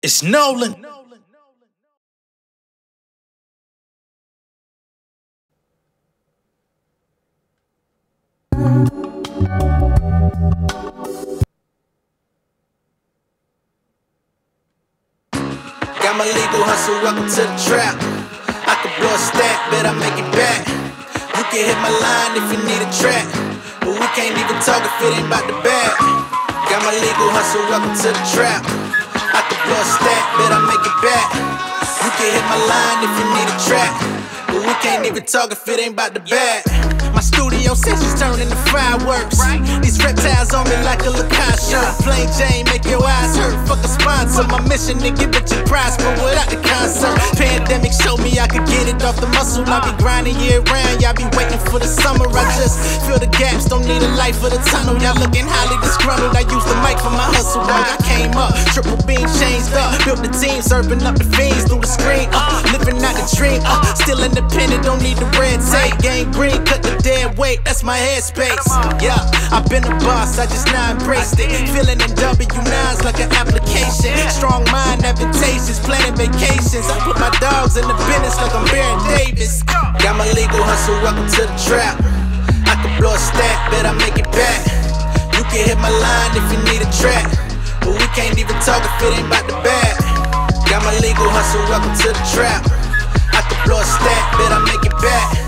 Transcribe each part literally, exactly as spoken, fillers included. It's Nolan. Got my legal hustle, welcome to the trap. I could blow a stack, bet I make it back. You can hit my line if you need a track, but we can't even talk if it ain't about the bag. Got my legal hustle, welcome to the trap. I could blow a stack, bet I make it back. You can hit my line if you need a track, but we can't even talk if it ain't about the bag. My studio sessions turn into fireworks. These reptiles on me like a Lacoste shirt. Plain Jane, make your eyes hurt. Fuck a sponsor. My mission to get bitches prosper without the concert. Pandemic showed me I could get it off the muscle. I be grinding year round. Y'all be waiting for the summer. I just feel the gaps. Don't need a light for the tunnel. Y'all looking highly disgruntled. I use the mic for my hustle. Dog, I came up. Triple beam changed up. Built the team, serving up the fiends through the screen. Uh, living out the dream. Uh, still independent. Don't need the red tape. Gang green. Cut the dead weight, that's my headspace. Yeah, I've been a boss, I just now embraced it. Feeling in W nines like an application. Strong mind, advantageous, planning vacations. I put my dogs in the business like I'm Baron Davis. Got my legal hustle, welcome to the trap. I could blow a stack, bet I make it back. You can hit my line if you need a track, but we can't even talk if it ain't about the bag. Got my legal hustle, welcome to the trap. I could blow a stack, bet I make it back.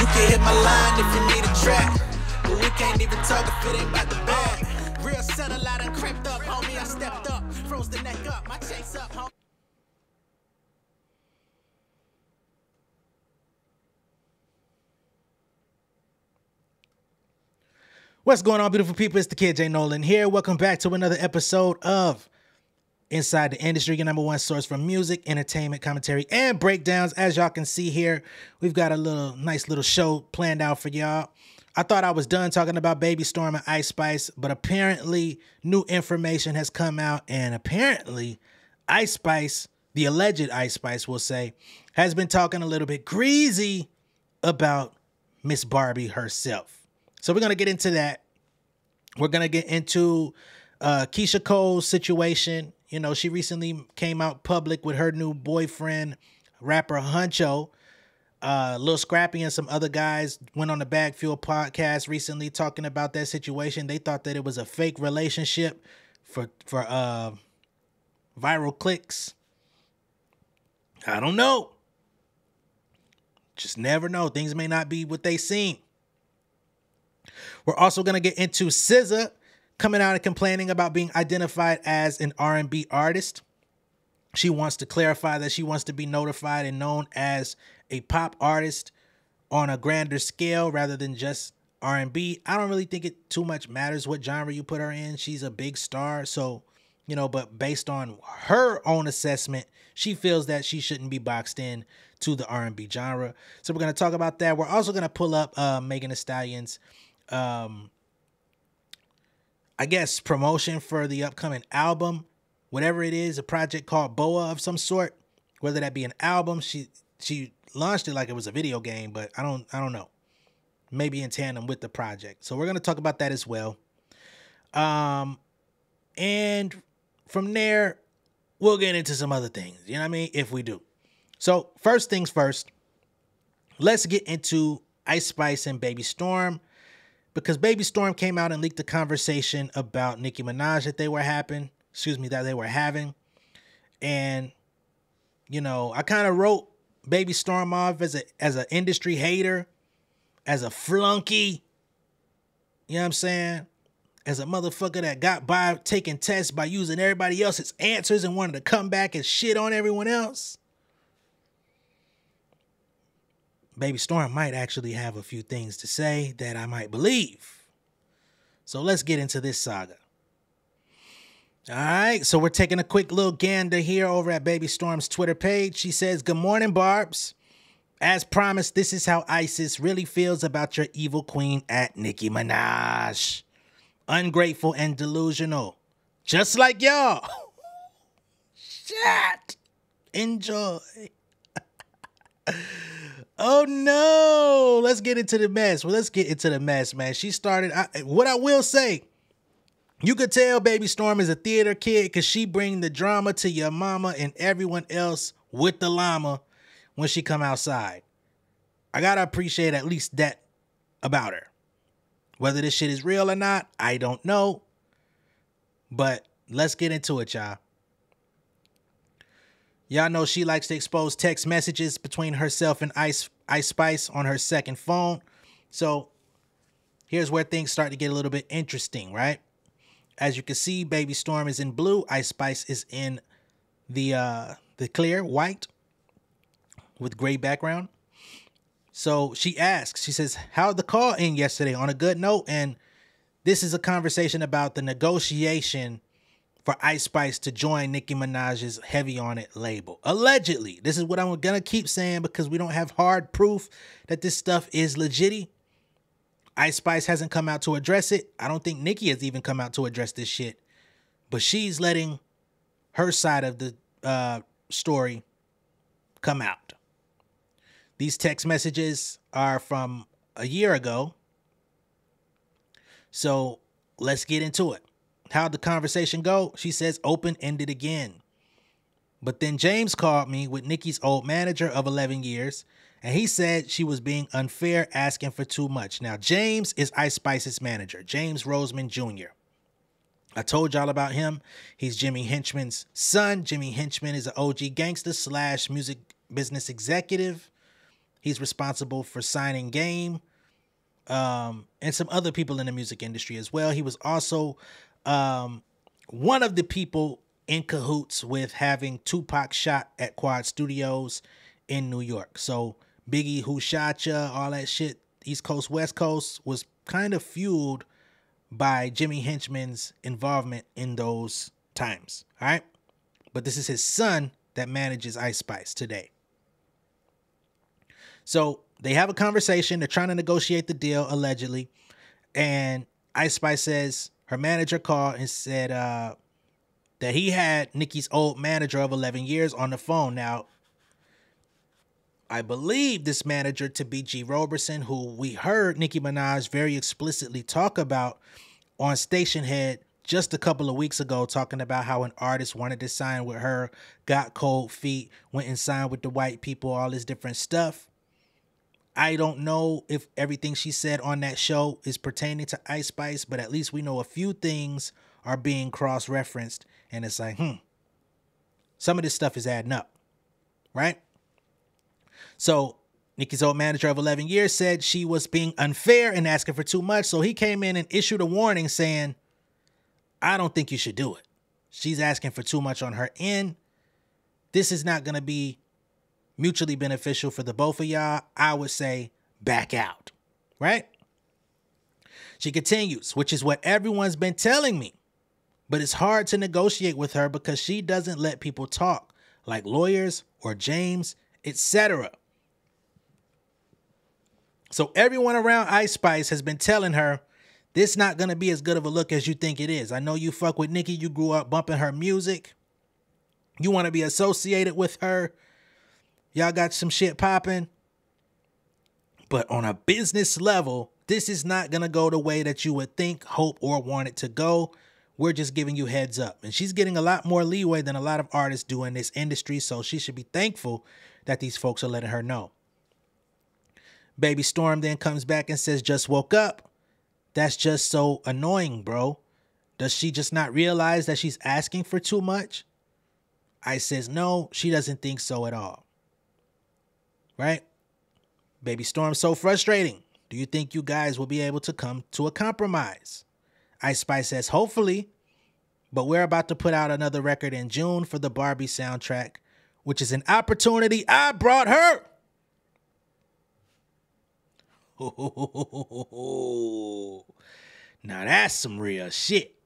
You can hit my line if you need a track, but we can't even talk if it ain't about the bag. Real settle, I done crept up, homie, I stepped up. Froze the neck up, my chase up, homie. What's going on, beautiful people? It's the Kid J. Nolan here. Welcome back to another episode of Inside the Industry, your number one source for music, entertainment, commentary, and breakdowns. As y'all can see here, we've got a little nice little show planned out for y'all. I thought I was done talking about Baby Storme and Ice Spice, but apparently new information has come out, and apparently Ice Spice, the alleged Ice Spice, we'll say, has been talking a little bit greasy about Miss Barbie herself. So we're going to get into that. We're going to get into uh, Keyshia Cole's situation. You know, she recently came out public with her new boyfriend, rapper Huncho. Uh, Lil Scrappy and some other guys went on the Bag Fuel podcast recently talking about that situation. They thought that it was a fake relationship for, for uh, viral clicks. I don't know. Just never know. Things may not be what they seem. We're also going to get into S Z A coming out and complaining about being identified as an R and B artist. She wants to clarify that she wants to be notified and known as a pop artist on a grander scale rather than just R and B. I don't really think it too much matters what genre you put her in. She's a big star. So, you know, but based on her own assessment, she feels that she shouldn't be boxed in to the R and B genre. So we're going to talk about that. We're also going to pull up uh, Megan Thee Stallion's um, I guess, promotion for the upcoming album, whatever it is, a project called B O A of some sort, whether that be an album. She she launched it like it was a video game, but I don't I don't know. Maybe in tandem with the project. So we're going to talk about that as well. Um, and from there, we'll get into some other things. You know what I mean? If we do. So first things first, let's get into Ice Spice and Baby Storme. Because Baby Storme came out and leaked the conversation about Nicki Minaj that they were having, excuse me, that they were having. And, you know, I kind of wrote Baby Storme off as a as an industry hater, as a flunky, you know what I'm saying? As a motherfucker that got by taking tests by using everybody else's answers and wanted to come back and shit on everyone else. Baby Storme might actually have a few things to say that I might believe. So let's get into this saga. All right, so we're taking a quick little gander here over at Baby Storme's Twitter page. She says, "Good morning, Barbs. As promised, this is how ISIS really feels about your evil queen at Nicki Minaj. Ungrateful and delusional. Just like y'all." Shit. Enjoy. Oh, no. Let's get into the mess. Well, let's get into the mess, man. She started. I, what I will say, You could tell Baby Storme is a theater kid because she bring the drama to your mama and everyone else with the llama when she come outside. I gotta appreciate at least that about her. Whether this shit is real or not, I don't know. But let's get into it, y'all. Y'all know she likes to expose text messages between herself and Ice, Ice Spice on her second phone. So here's where things start to get a little bit interesting, right? As you can see, Baby Storme is in blue. Ice Spice is in the uh, the clear, white, with gray background. So she asks, she says, how'd the call end yesterday? On a good note. And this is a conversation about the negotiation for Ice Spice to join Nicki Minaj's Heavy On It label. Allegedly. This is what I'm going to keep saying because we don't have hard proof that this stuff is legit. Ice Spice hasn't come out to address it. I don't think Nicki has even come out to address this shit. But she's letting her side of the uh, story come out. These text messages are from a year ago. So let's get into it. How'd the conversation go? She says, open-ended again. But then James called me with Nicki's old manager of eleven years, and he said she was being unfair, asking for too much. Now, James is Ice Spice's manager, James Rosemond Junior I told y'all about him. He's Jimmy Henchman's son. Jimmy Henchman is an O G gangster slash music business executive. He's responsible for signing Game um, and some other people in the music industry as well. He was also... Um, one of the people in cahoots with having Tupac shot at Quad Studios in New York. So Biggie, Who Shot Ya, all that shit, East Coast, West Coast, was kind of fueled by Jimmy Henchman's involvement in those times. All right. But this is his son that manages Ice Spice today. So they have a conversation. They're trying to negotiate the deal, allegedly. And Ice Spice says... her manager called and said uh, that he had Nicki's old manager of eleven years on the phone. Now, I believe this manager to be G. Roberson, who we heard Nicki Minaj very explicitly talk about on Station Head just a couple of weeks ago, talking about how an artist wanted to sign with her, got cold feet, went and signed with the white people, all this different stuff. I don't know if everything she said on that show is pertaining to Ice Spice, but at least we know a few things are being cross-referenced, and it's like, hmm, some of this stuff is adding up, right? So Nicki's old manager of eleven years said she was being unfair and asking for too much, so he came in and issued a warning saying, I don't think you should do it. She's asking for too much on her end. This is not going to be mutually beneficial for the both of y'all. I would say back out, right? She continues, which is what everyone's been telling me, but it's hard to negotiate with her because she doesn't let people talk, like lawyers or James, et cetera. So everyone around Ice Spice has been telling her, this not going to be as good of a look as you think it is. I know you fuck with Nicki. You grew up bumping her music. You want to be associated with her. Y'all got some shit popping. But on a business level, this is not going to go the way that you would think, hope, or want it to go. We're just giving you heads up. And she's getting a lot more leeway than a lot of artists do in this industry, so she should be thankful that these folks are letting her know. Baby Storme then comes back and says, just woke up. That's just so annoying, bro. Does she just not realize that she's asking for too much? I says, no, she doesn't think so at all. Right? Baby Storme, so frustrating. Do you think you guys will be able to come to a compromise? Ice Spice says, hopefully, but we're about to put out another record in June for the Barbie soundtrack, which is an opportunity I brought her. Now that's some real shit.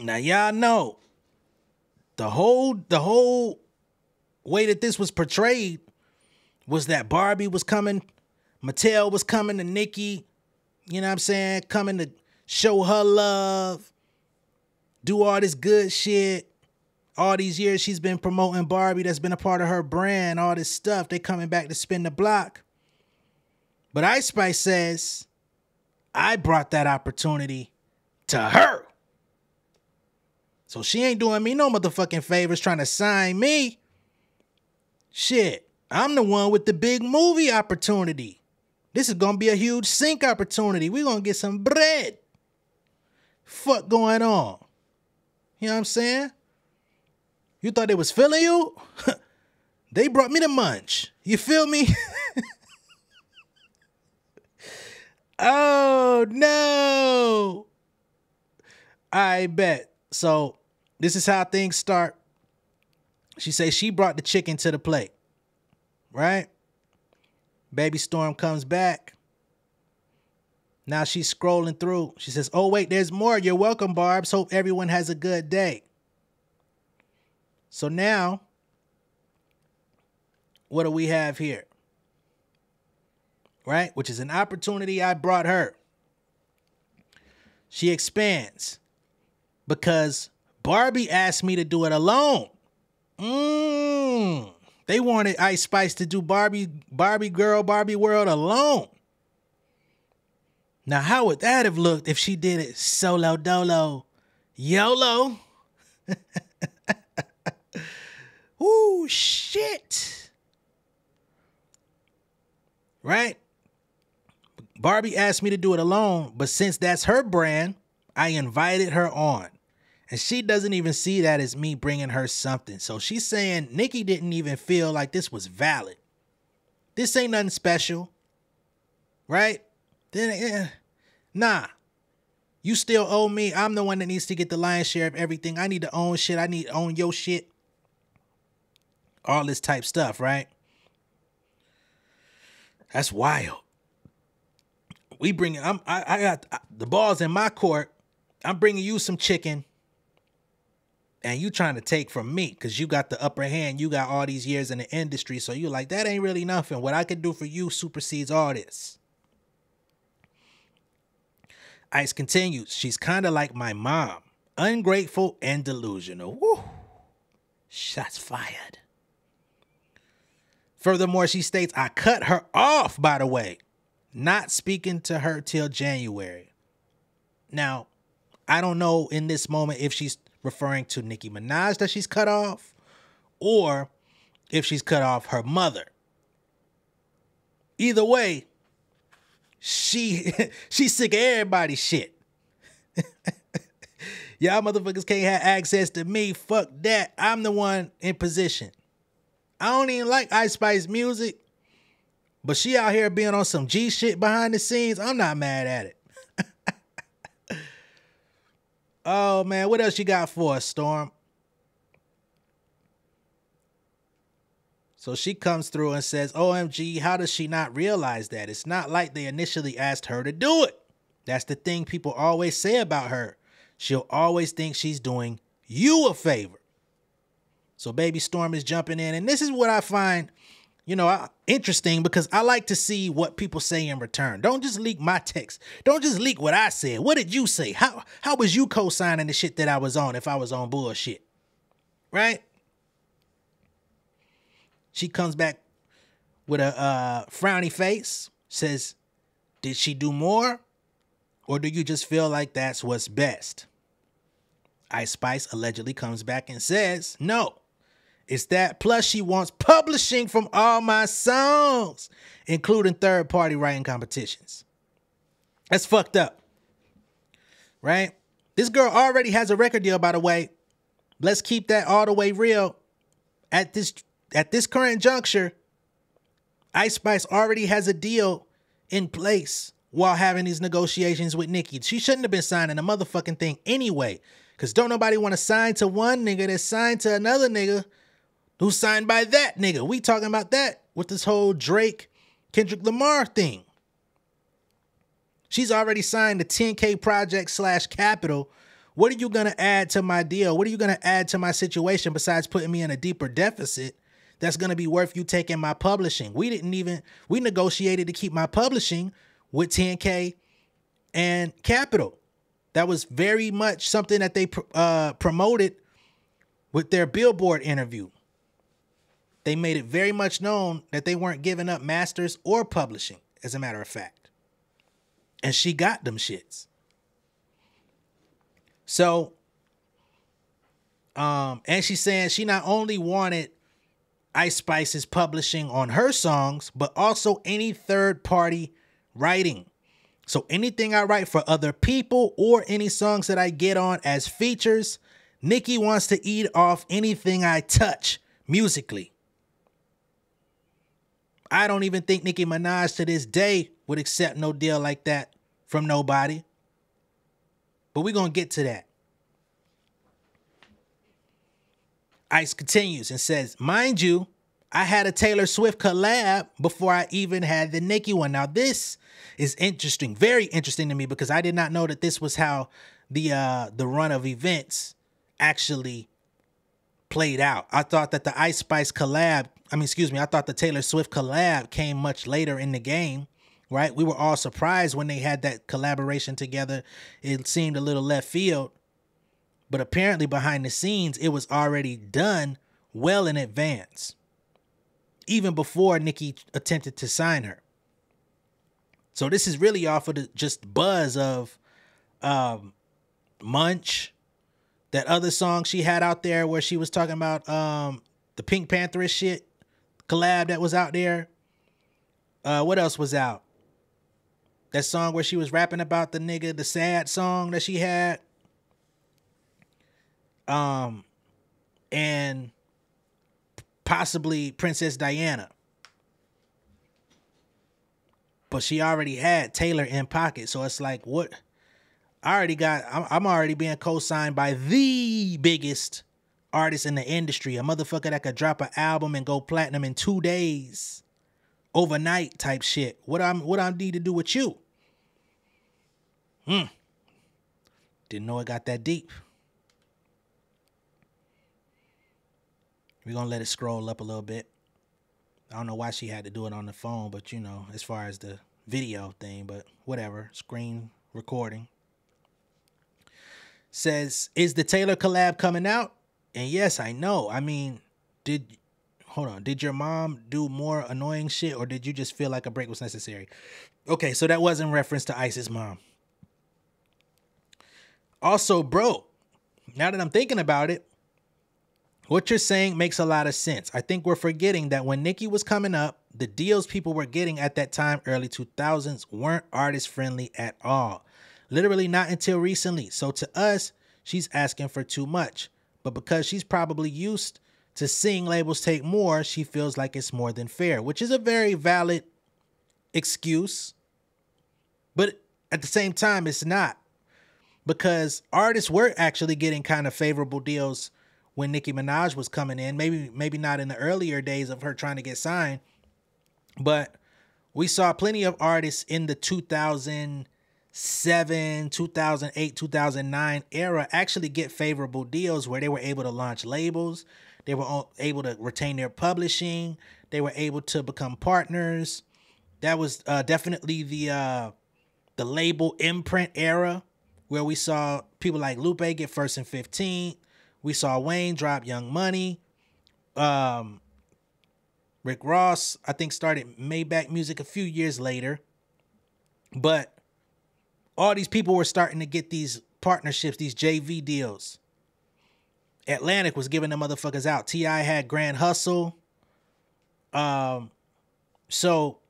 Now y'all know the whole, the whole, way that this was portrayed was that Barbie was coming, Mattel was coming to Nicki, you know what I'm saying, coming to show her love, do all this good shit. All these years she's been promoting Barbie, that's been a part of her brand, all this stuff. They coming back to spin the block. But Ice Spice says, I brought that opportunity to her. So she ain't doing me no motherfucking favors trying to sign me. Shit, I'm the one with the big movie opportunity. This is going to be a huge sync opportunity. We're going to get some bread. Fuck going on? You know what I'm saying? You thought they was feeling you? They brought me to Munch. You feel me? Oh, no. I bet. So this is how things start. She says she brought the chicken to the plate, right? Baby Storme comes back. Now she's scrolling through. She says, oh, wait, there's more. You're welcome, Barbs. Hope everyone has a good day. So now, what do we have here? Right? Which is an opportunity I brought her. She expands because Barbie asked me to do it alone. Mmm. They wanted Ice Spice to do Barbie, Barbie Girl, Barbie World alone. Now, how would that have looked if she did it solo, dolo, YOLO? Ooh, shit. Right? Barbie asked me to do it alone, but since that's her brand, I invited her on. And she doesn't even see that as me bringing her something. So she's saying Nicki didn't even feel like this was valid. This ain't nothing special. Right? Then, eh, nah, you still owe me. I'm the one that needs to get the lion's share of everything. I need to own shit. I need to own your shit. All this type stuff, right? That's wild. We bring it. I'm, I, I got I, the ball's in my court. I'm bringing you some chicken. And you trying to take from me because you got the upper hand. You got all these years in the industry. So you're like, that ain't really nothing. What I could do for you supersedes all this. Ice continues. She's kind of like my mom. Ungrateful and delusional. Woo. Shots fired. Furthermore, she states, I cut her off, by the way. Not speaking to her till January. Now, I don't know in this moment if she's referring to Nicki Minaj that she's cut off, or if she's cut off her mother. Either way, She she's sick of everybody's shit. Y'all motherfuckers can't have access to me. Fuck that. I'm the one in position. I don't even like Ice Spice music, but she out here being on some G shit behind the scenes. I'm not mad at it. Oh, man. What else you got for us, Storm? So she comes through and says, O M G, how does she not realize that? It's not like they initially asked her to do it. That's the thing people always say about her. She'll always think she's doing you a favor. So Baby Storme is jumping in. And this is what I find, you know, interesting, because I like to see what people say in return. Don't just leak my text. Don't just leak what I said. What did you say? How, how was you co-signing the shit that I was on if I was on bullshit? Right? She comes back with a uh, frowny face, says, did she do more? Or do you just feel like that's what's best? Ice Spice allegedly comes back and says, no, it's that plus she wants publishing from all my songs, including third-party writing competitions. That's fucked up, right? This girl already has a record deal, by the way. Let's keep that all the way real at this At this current juncture, Ice Spice already has a deal in place while having these negotiations with Nicki. She shouldn't have been signing a motherfucking thing anyway, because don't nobody want to sign to one nigga that's signed to another nigga who's signed by that nigga. We talking about that with this whole Drake, Kendrick Lamar thing. She's already signed the ten K project slash capital. What are you going to add to my deal? What are you going to add to my situation besides putting me in a deeper deficit? That's going to be worth you taking my publishing. We didn't even, we negotiated to keep my publishing with ten K and Capital. That was very much something that they uh, promoted with their Billboard interview. They made it very much known that they weren't giving up masters or publishing, as a matter of fact. And she got them shits. So, um, and she's saying she not only wanted Ice Spice's publishing on her songs, but also any third-party writing. So anything I write for other people or any songs that I get on as features, Nicki wants to eat off anything I touch musically. I don't even think Nicki Minaj to this day would accept no deal like that from nobody. But we're going to get to that. Ice continues and says, mind you, I had a Taylor Swift collab before I even had the Nicki one. Now, this is interesting, very interesting to me, because I did not know that this was how the, uh, the run of events actually played out. I thought that the Ice Spice collab, I mean, excuse me, I thought the Taylor Swift collab came much later in the game, right? We were all surprised when they had that collaboration together. It seemed a little left field, but apparently behind the scenes, it was already done well in advance, even before Nicki attempted to sign her. So this is really off of the just buzz of um, Munch, that other song she had out there where she was talking about um, the Pink Pantherist shit collab that was out there. Uh, what else was out? That song where she was rapping about the nigga, the sad song that she had. Um, and possibly Princess Diana. But she already had Taylor in pocket. So it's like, what? I already got, I'm, I'm already being co-signed by the biggest artist in the industry. A motherfucker that could drop an album and go platinum in two days. Overnight type shit. What I'm, what I need to do with you? Hmm. Didn't know it got that deep. We're going to let it scroll up a little bit. I don't know why she had to do it on the phone, but, you know, as far as the video thing, but whatever. Screen recording. Says, is the Taylor collab coming out? And yes, I know. I mean, did, hold on, did your mom do more annoying shit, or did you just feel like a break was necessary? Okay, so that was in reference to Ice's mom. Also, bro, now that I'm thinking about it, what you're saying makes a lot of sense. I think we're forgetting that when Nicki was coming up, the deals people were getting at that time, early two thousands, weren't artist-friendly at all. Literally not until recently. So to us, she's asking for too much. But because she's probably used to seeing labels take more, she feels like it's more than fair, which is a very valid excuse. But at the same time, it's not. Because artists were actually getting kind of favorable deals when Nicki Minaj was coming in, maybe maybe not in the earlier days of her trying to get signed, but we saw plenty of artists in the two thousand seven, two thousand eight, two thousand nine era actually get favorable deals where they were able to launch labels, they were able to retain their publishing, they were able to become partners. That was uh, definitely the uh, the label imprint era where we saw people like Lupe get First and fifteenth. We saw Wayne drop Young Money. Um, Rick Ross, I think, started Maybach Music a few years later. But all these people were starting to get these partnerships, these J V deals. Atlantic was giving them motherfuckers out. T I had Grand Hustle. Um, so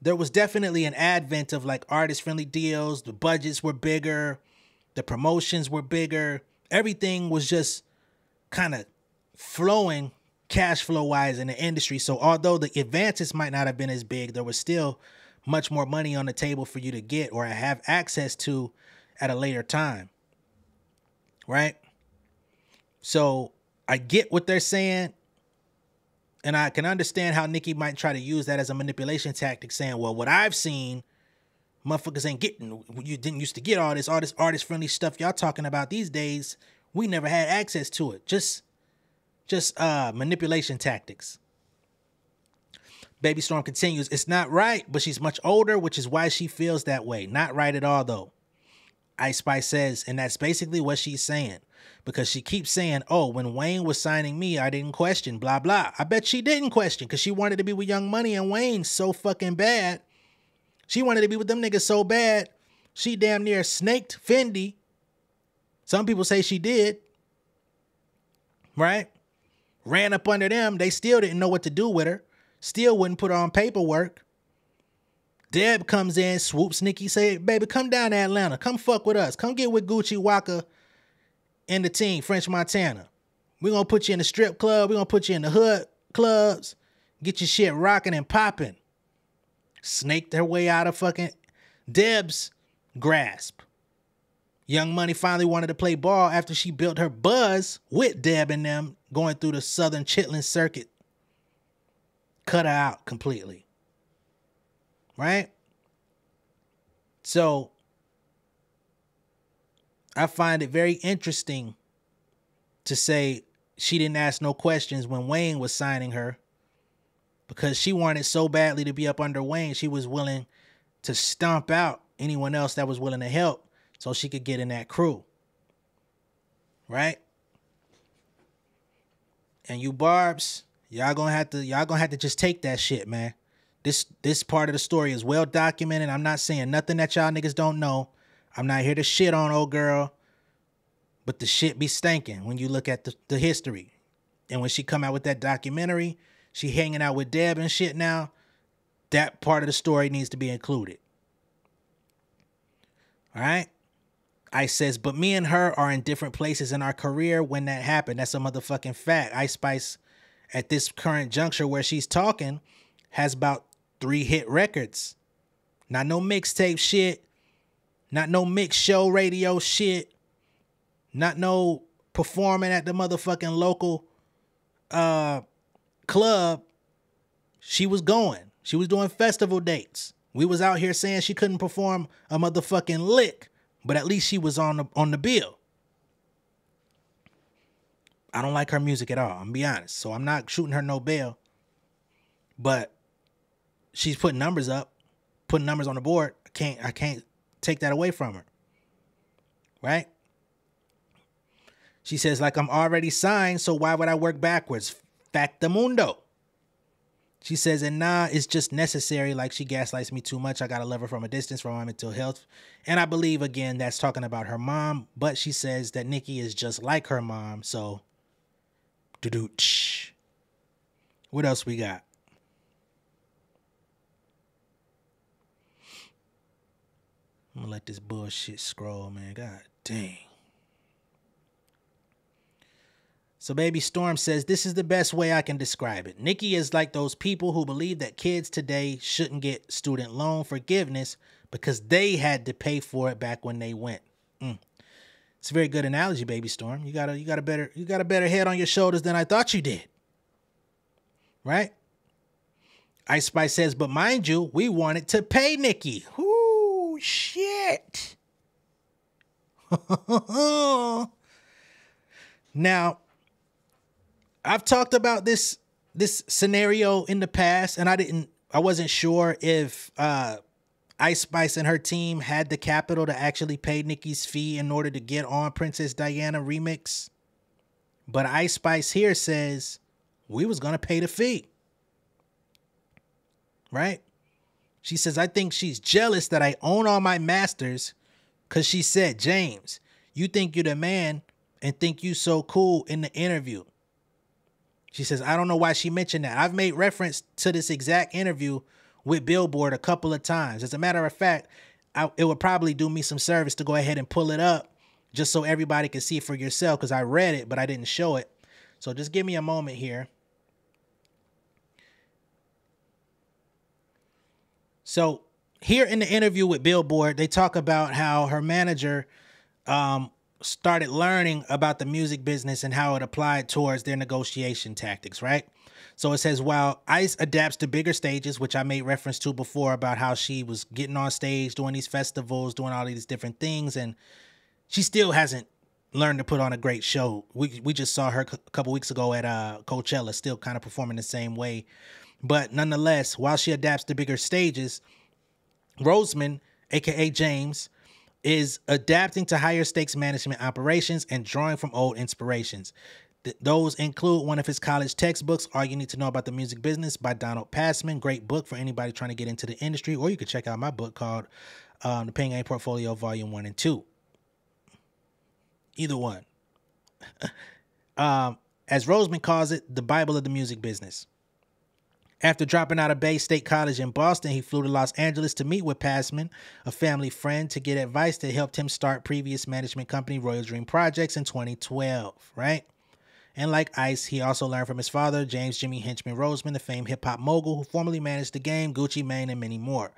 there was definitely an advent of, like, artist-friendly deals. The budgets were bigger. The promotions were bigger. Everything was just kind of flowing cash flow wise in the industry. So although the advances might not have been as big, there was still much more money on the table for you to get or have access to at a later time. Right? So I get what they're saying. And I can understand how Nicki might try to use that as a manipulation tactic, saying, well, what I've seen, motherfuckers ain't getting, you didn't used to get all this, all this artist-friendly stuff y'all talking about these days. We never had access to it. Just, just uh, manipulation tactics. Baby Storme continues, it's not right, but she's much older, which is why she feels that way. Not right at all, though. Ice Spice says, and that's basically what she's saying. Because she keeps saying, oh, when Wayne was signing me, I didn't question, blah, blah. I bet she didn't question, because she wanted to be with Young Money and Wayne so fucking bad. She wanted to be with them niggas so bad, she damn near snaked Fendi Some people say she did, right? Ran up under them. They still didn't know what to do with her. Still wouldn't put on paperwork. Deb comes in, swoops Nicki, say, baby, come down to Atlanta. Come fuck with us. Come get with Gucci, Waka, and the team, French Montana. We're going to put you in the strip club. We're going to put you in the hood clubs. Get your shit rocking and popping. Snaked their way out of fucking Deb's grasp. Young Money finally wanted to play ball after she built her buzz with Deb and them going through the Southern Chitlin circuit. Cut her out completely. Right? So, I find it very interesting to say she didn't ask no questions when Wayne was signing her, because she wanted so badly to be up under Wayne, she was willing to stomp out anyone else that was willing to help so she could get in that crew. Right? And you Barbs, y'all gonna have to y'all gonna have to just take that shit, man. This this part of the story is well documented. I'm not saying nothing that y'all niggas don't know. I'm not here to shit on old girl, but the shit be stinking when you look at the, the history. And when she come out with that documentary, she hanging out with Deb and shit now, that part of the story needs to be included. All right? Ice says, but me and her are in different places in our career when that happened. That's a motherfucking fact. Ice Spice, at this current juncture where she's talking, has about three hit records. Not no mixtape shit. Not no mix show radio shit. Not no performing at the motherfucking local uh, club. She was going. She was doing festival dates. We was out here saying she couldn't perform a motherfucking lick, but at least she was on the, on the bill. I don't like her music at all, I'm gonna be honest. So I'm not shooting her no bail. But she's putting numbers up, putting numbers on the board. I can't, I can't take that away from her. Right? She says, like, I'm already signed, so why would I work backwards? Factamundo. She says, and nah, it's just necessary. Like, she gaslights me too much. I gotta love her from a distance from my mental health. And I believe, again, that's talking about her mom. But she says that Nicki is just like her mom. So, doo-doo-tsh. What else we got? I'm gonna let this bullshit scroll, man. God dang. So Baby Storme says, this is the best way I can describe it. Nicki is like those people who believe that kids today shouldn't get student loan forgiveness because they had to pay for it back when they went. Mm. It's a very good analogy, Baby Storme. You got a you got a better you got a better head on your shoulders than I thought you did. Right? Ice Spice says, but mind you, we wanted to pay Nicki. Ooh, shit. Now, I've talked about this this scenario in the past, and I didn't I wasn't sure if uh, Ice Spice and her team had the capital to actually pay Nicki's fee in order to get on Princess Diana remix. But Ice Spice here says we was gonna pay the fee. Right? She says, I think she's jealous that I own all my masters, because she said, James, you think you're the man and think you so cool in the interview. She says, I don't know why she mentioned that. I've made reference to this exact interview with Billboard a couple of times. As a matter of fact, I, it would probably do me some service to go ahead and pull it up just so everybody can see it for yourself, because I read it, but I didn't show it. So just give me a moment here. So here in the interview with Billboard, they talk about how her manager um, started learning about the music business and how it applied towards their negotiation tactics, right? So it says, while Ice adapts to bigger stages, which I made reference to before about how she was getting on stage, doing these festivals, doing all these different things, and she still hasn't learned to put on a great show. We, we just saw her a couple weeks ago at uh, Coachella, still kind of performing the same way. But nonetheless, while she adapts to bigger stages, Rosemond, a k a. James, is adapting to higher stakes management operations and drawing from old inspirations. Th those include one of his college textbooks, All You Need to Know About the Music Business by Donald Passman. Great book for anybody trying to get into the industry. Or you could check out my book called um, The Paying A Portfolio Volume one and two. Either one. um, as Rosemond calls it, the Bible of the music business. After dropping out of Bay State College in Boston, he flew to Los Angeles to meet with Passman, a family friend, to get advice that helped him start previous management company Royal Dream Projects in twenty twelve, right? And like Ice, he also learned from his father, James Jimmy Henchman Rosemond, the famed hip-hop mogul who formerly managed The Game, Gucci Mane, and many more.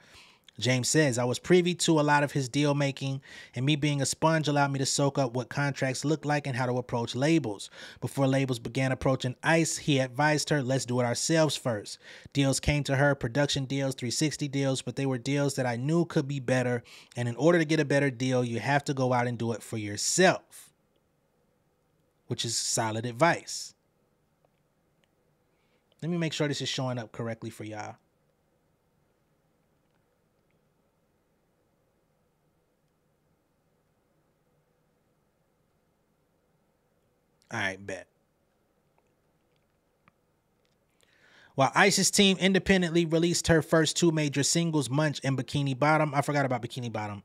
James says, I was privy to a lot of his deal making, and me being a sponge allowed me to soak up what contracts look like and how to approach labels. Before labels began approaching Ice, he advised her, let's do it ourselves first. Deals came to her, production deals, three sixty deals, but they were deals that I knew could be better. And in order to get a better deal, you have to go out and do it for yourself, which is solid advice. Let me make sure this is showing up correctly for y'all. All right, bet. While Ice's team independently released her first two major singles, Munch and Bikini Bottom. I forgot about Bikini Bottom.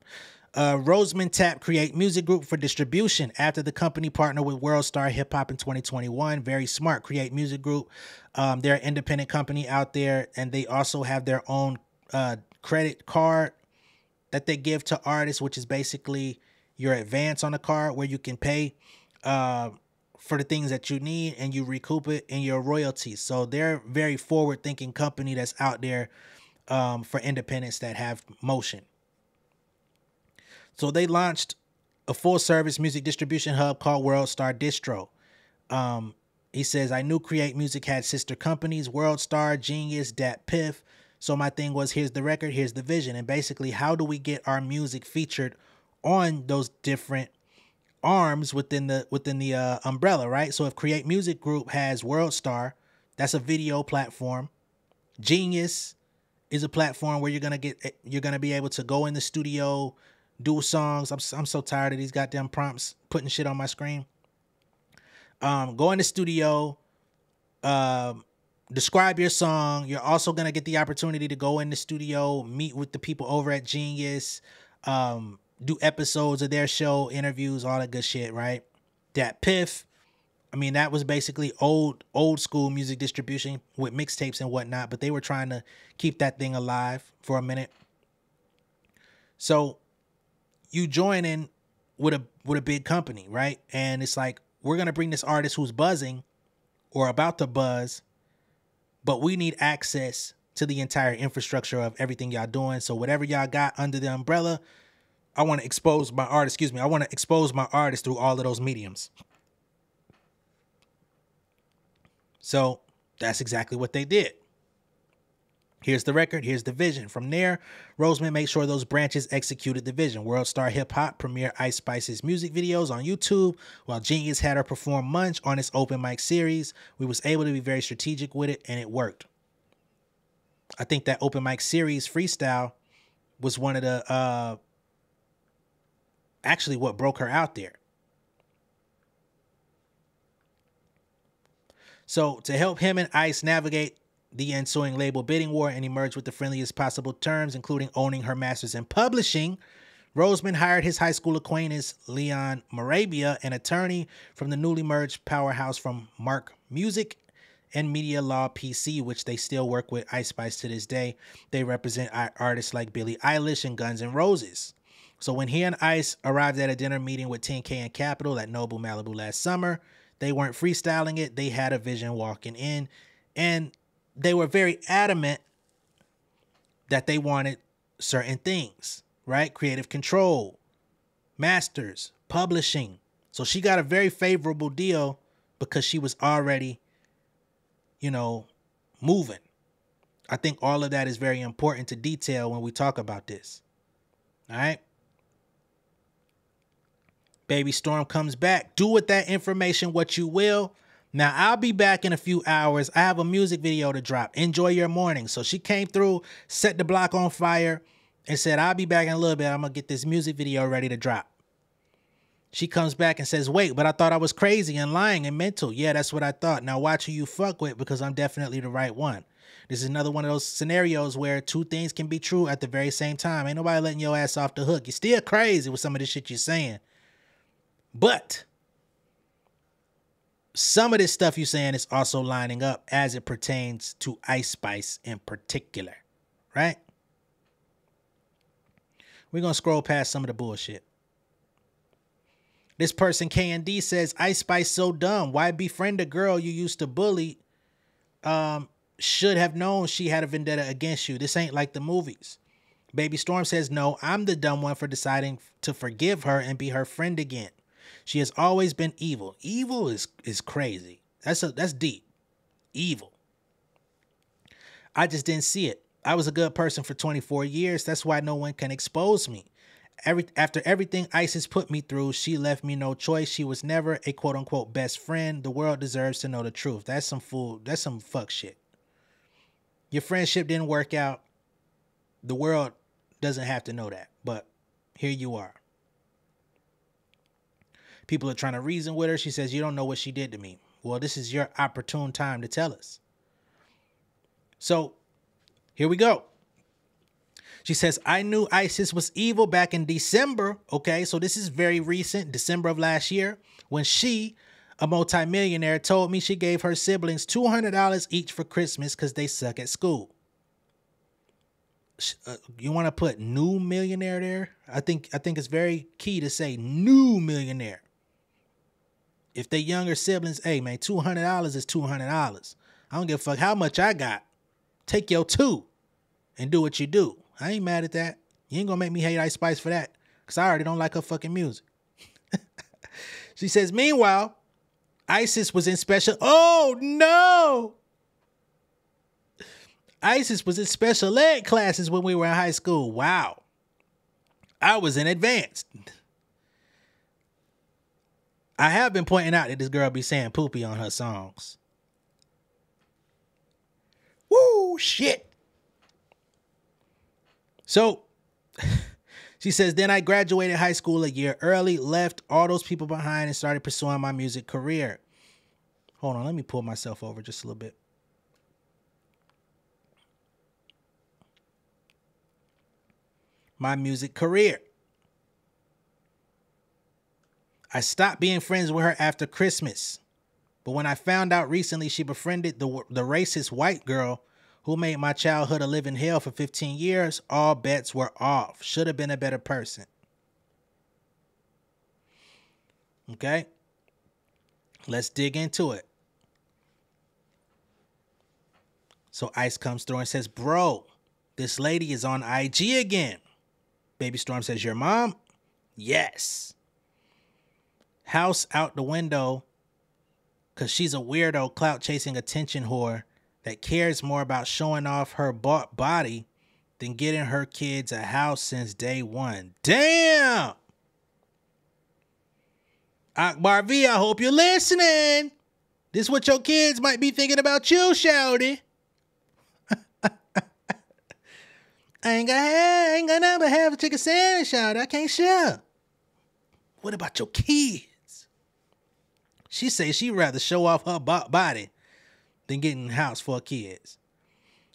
Uh, Rosemond tapped Create Music Group for distribution after the company partnered with Worldstar Hip Hop in twenty twenty-one. Very smart, Create Music Group. Um, they're an independent company out there, and they also have their own uh, credit card that they give to artists, which is basically your advance on a card where you can pay Uh, for the things that you need, and you recoup it in your royalties. So they're very forward-thinking company that's out there um, for independents that have motion. So they launched a full-service music distribution hub called Worldstar Distro. Um, he says, I knew Create Music had sister companies, Worldstar, Genius, Dat Piff. So my thing was, here's the record, here's the vision. And basically, how do we get our music featured on those different arms within the within the uh, umbrella, right? So if Create Music Group has Worldstar, that's a video platform. Genius is a platform where you're gonna get you're gonna be able to go in the studio, do songs. I'm I'm so tired of these goddamn prompts putting shit on my screen. Um, go in the studio, um, describe your song. You're also gonna get the opportunity to go in the studio, meet with the people over at Genius. Um, do episodes of their show, interviews, all that good shit, right? Dat Piff, I mean, that was basically old old school music distribution with mixtapes and whatnot, but they were trying to keep that thing alive for a minute. So you join in with a with a big company, right? And it's like, we're gonna bring this artist who's buzzing or about to buzz, but we need access to the entire infrastructure of everything y'all doing. So whatever y'all got under the umbrella, I want to expose my art, excuse me, I want to expose my artist through all of those mediums. So that's exactly what they did. Here's the record, here's the vision. From there, Rosemond made sure those branches executed the vision. Worldstar Hip Hop premiered Ice Spice's music videos on YouTube, while Genius had her perform Munch on its open mic series. We was able to be very strategic with it, and it worked. I think that open mic series freestyle was one of the... Uh, actually what broke her out there. So to help him and Ice navigate the ensuing label bidding war and emerge with the friendliest possible terms, including owning her masters in publishing, Rosemond hired his high school acquaintance, Leon Marabia, an attorney from the newly merged powerhouse from Mark Music and Media Law P C, which they still work with Ice Spice to this day. They represent artists like Billie Eilish and Guns N' Roses. So when he and Ice arrived at a dinner meeting with ten K and Capital at Nobu Malibu last summer, they weren't freestyling it. They had a vision walking in, and they were very adamant that they wanted certain things, right? Creative control, masters, publishing. So she got a very favorable deal because she was already, you know, moving. I think all of that is very important to detail when we talk about this. All right. Baby Storme comes back. Do with that information what you will. Now, I'll be back in a few hours. I have a music video to drop. Enjoy your morning. So she came through, set the block on fire, and said, I'll be back in a little bit. I'm going to get this music video ready to drop. She comes back and says, wait, but I thought I was crazy and lying and mental. Yeah, that's what I thought. Now watch who you fuck with, because I'm definitely the right one. This is another one of those scenarios where two things can be true at the very same time. Ain't nobody letting your ass off the hook. You're still crazy with some of the shit you're saying. But some of this stuff you're saying is also lining up as it pertains to Ice Spice in particular, right? We're going to scroll past some of the bullshit. This person, K and D, says, Ice Spice so dumb. Why befriend a girl you used to bully? Um, should have known she had a vendetta against you. This ain't like the movies. Baby Storme says, no, I'm the dumb one for deciding to forgive her and be her friend again. She has always been evil. Evil is, is crazy. That's a, that's deep. Evil. I just didn't see it. I was a good person for twenty-four years. That's why no one can expose me. Every, after everything Isis put me through, she left me no choice. She was never a quote-unquote best friend. The world deserves to know the truth. That's some fool. That's some fuck shit. Your friendship didn't work out. The world doesn't have to know that. But here you are. People are trying to reason with her. She says, you don't know what she did to me. Well, this is your opportune time to tell us. So here we go. She says, I knew Isis was evil back in December. Okay, so this is very recent, December of last year, when she, a multimillionaire, told me she gave her siblings two hundred dollars each for Christmas because they suck at school. Uh, you want to put new millionaire there? I think, I think it's very key to say new millionaire. If they're younger siblings, hey, man, two hundred dollars is two hundred dollars. I don't give a fuck how much I got. Take your two and do what you do. I ain't mad at that. You ain't gonna make me hate Ice Spice for that, because I already don't like her fucking music. She says, meanwhile, Isis was in special... Oh, no! Isis was in special ed classes when we were in high school. Wow. I was in advanced. I have been pointing out that this girl be saying poopy on her songs. Woo, shit. So she says, then I graduated high school a year early, left all those people behind and started pursuing my music career. Hold on, let me pull myself over just a little bit. My music career. I stopped being friends with her after Christmas. But when I found out recently she befriended the, the racist white girl who made my childhood a living hell for fifteen years, all bets were off. Should have been a better person. Okay? Let's dig into it. So Ice comes through and says, bro, this lady is on I G again. Baby Storme says, your mom? Yes. House out the window. Because she's a weirdo, clout-chasing attention whore that cares more about showing off her bought body than getting her kids a house since day one. Damn! Akbar V, I hope you're listening. This is what your kids might be thinking about you, shawty. I ain't got hair, I ain't got nothing but half a chicken sandwich, shawty. I can't share. What about your kids? She says she'd rather show off her body than getting a house for her kids.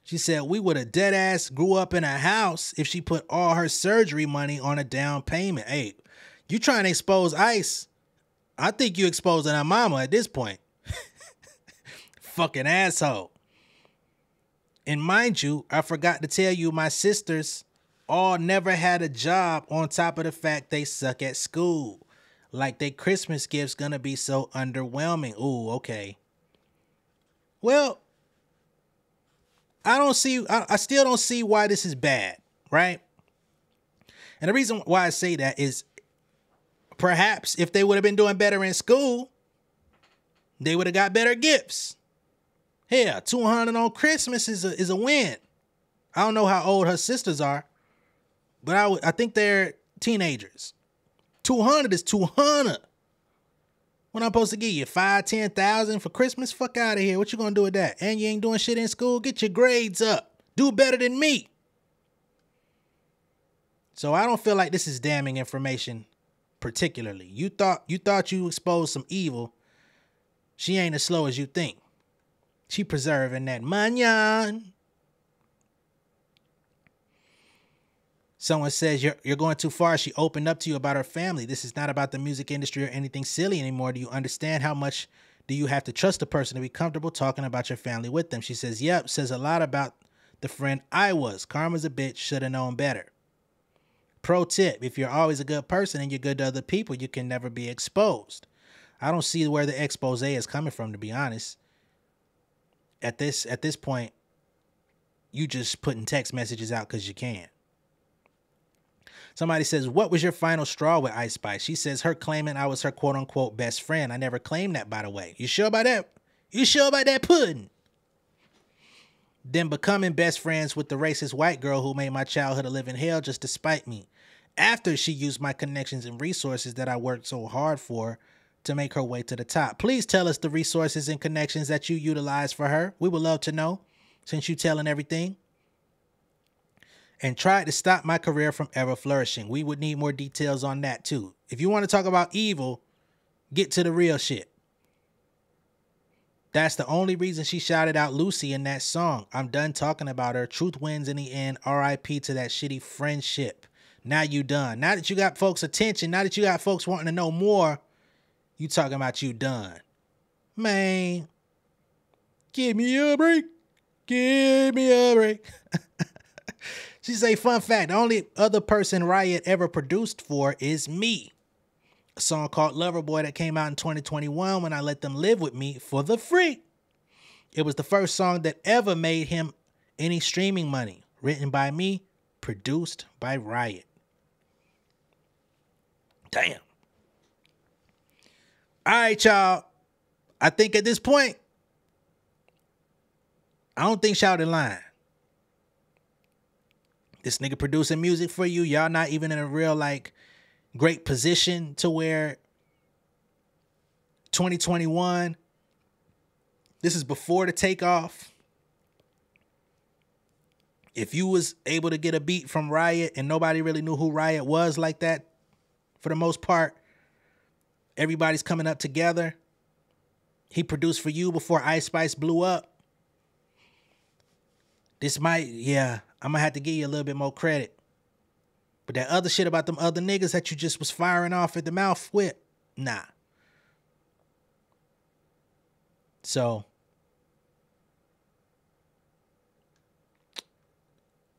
She said we would have dead ass grew up in a house if she put all her surgery money on a down payment. Hey, you trying to expose Ice? I think you exposing her mama at this point. Fucking asshole. And mind you, I forgot to tell you my sisters all never had a job on top of the fact they suck at school. Like their Christmas gift's gonna be so underwhelming. Ooh, okay. Well, I don't see, I, I still don't see why this is bad, right? And the reason why I say that is perhaps if they would have been doing better in school, they would have got better gifts. Yeah, two hundred on Christmas is a, is a win. I don't know how old her sisters are, but I, I think they're teenagers. two hundred is two hundred. What I'm supposed to give you? five, ten thousand for Christmas? Fuck out of here. What you gonna do with that? And you ain't doing shit in school? Get your grades up. Do better than me. So I don't feel like this is damning information particularly. You thought you thought you exposed some evil. She ain't as slow as you think. She preserving that manyan. Someone says, you're, you're going too far. She opened up to you about her family. This is not about the music industry or anything silly anymore. Do you understand how much do you have to trust a person to be comfortable talking about your family with them? She says, yep, says a lot about the friend I was. Karma's a bitch, should have known better. Pro tip, if you're always a good person and you're good to other people, you can never be exposed. I don't see where the expose is coming from, to be honest. At this, at this point, you just putting text messages out because you can. Somebody says, what was your final straw with Ice Spice? She says her claiming I was her quote-unquote best friend. I never claimed that, by the way. You sure about that? You sure about that pudding? Then becoming best friends with the racist white girl who made my childhood a living hell just to spite me. After she used my connections and resources that I worked so hard for to make her way to the top. Please tell us the resources and connections that you utilized for her. We would love to know, since you telling everything. And tried to stop my career from ever flourishing. We would need more details on that too. If you want to talk about evil, get to the real shit. That's the only reason she shouted out Lucy in that song. I'm done talking about her. Truth wins in the end. R I P to that shitty friendship. Now you done. Now that you got folks' attention, now that you got folks wanting to know more, you talking about you done. Man, give me a break. Give me a break. She say, fun fact, the only other person Riot ever produced for is me. A song called Loverboy that came out in twenty twenty-one when I let them live with me for the free. It was the first song that ever made him any streaming money. Written by me, produced by Riot. Damn. All right, y'all. I think at this point, I don't think y'all in line. This nigga producing music for you. Y'all not even in a real, like, great position to where twenty twenty-one, this is before the takeoff. If you was able to get a beat from Riot and nobody really knew who Riot was like that, for the most part, everybody's coming up together. He produced for you before Ice Spice blew up. This might, yeah. I'm going to have to give you a little bit more credit. But that other shit about them other niggas that you just was firing off at the mouth with, nah. So,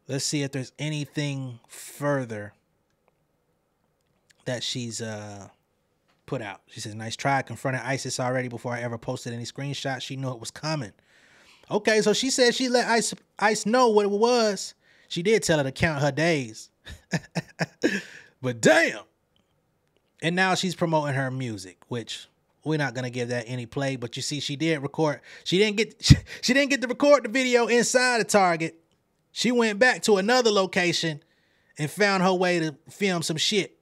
let's see if there's anything further that she's uh, put out. She says, nice try. I confronted ISIS already before I ever posted any screenshots. She knew it was coming. Okay, so she said she let Ice Ice know what it was. She did tell her to count her days. But damn. And now she's promoting her music, which we're not going to give that any play. But you see, she did record. She didn't get she, she didn't get to record the video inside of Target. She went back to another location and found her way to film some shit.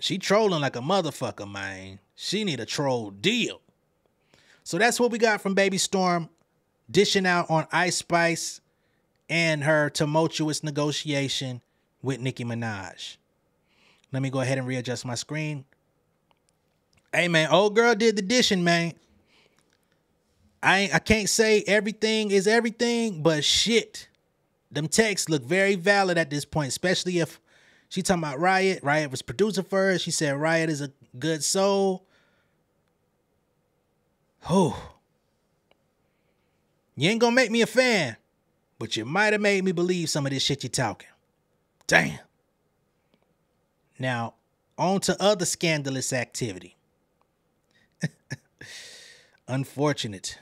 She trolling like a motherfucker, man. She need a troll deal. So that's what we got from Baby Storme, dishing out on Ice Spice and her tumultuous negotiation with Nicki Minaj. Let me go ahead and readjust my screen. Hey, man, old girl did the dishing, man. I, ain't, I can't say everything is everything, but shit, them texts look very valid at this point, especially if she talking about Riot. Riot was producer for her. She said Riot is a good soul. Oh, you ain't gonna make me a fan, but you might have made me believe some of this shit you talking. Damn. Now, on to other scandalous activity. Unfortunate.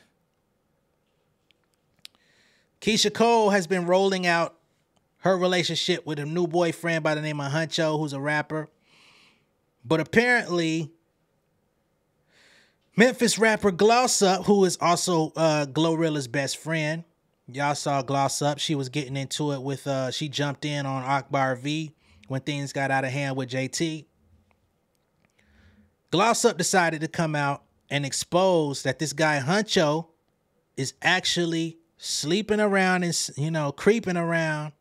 Keyshia Cole has been rolling out her relationship with a new boyfriend by the name of Huncho, who's a rapper. But apparently, Memphis rapper Gloss Up, who is also uh, Glorilla's best friend. Y'all saw Gloss Up. She was getting into it with, uh, she jumped in on Akbar V when things got out of hand with J T. Gloss Up decided to come out and expose that this guy Huncho is actually sleeping around and, you know, creeping around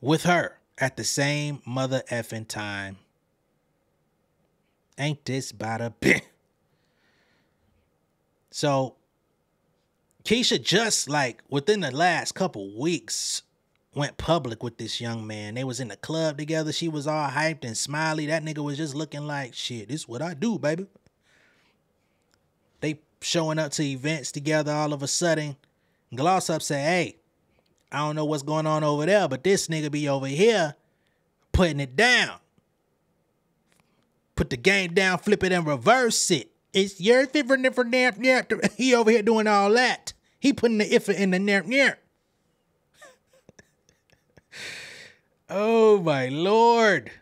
with her at the same mother effing time. Ain't this about a bit? So Keyshia just like within the last couple weeks went public with this young man. They was in the club together. She was all hyped and smiley. That nigga was just looking like, shit, this is what I do, baby. They showing up to events together all of a sudden. Gloss Up said, hey, I don't know what's going on over there, but this nigga be over here putting it down. Put the game down, flip it, and reverse it. It's your favorite, different, nap, nap. He over here doing all that. He putting the if in the nap, nap. Oh, my Lord.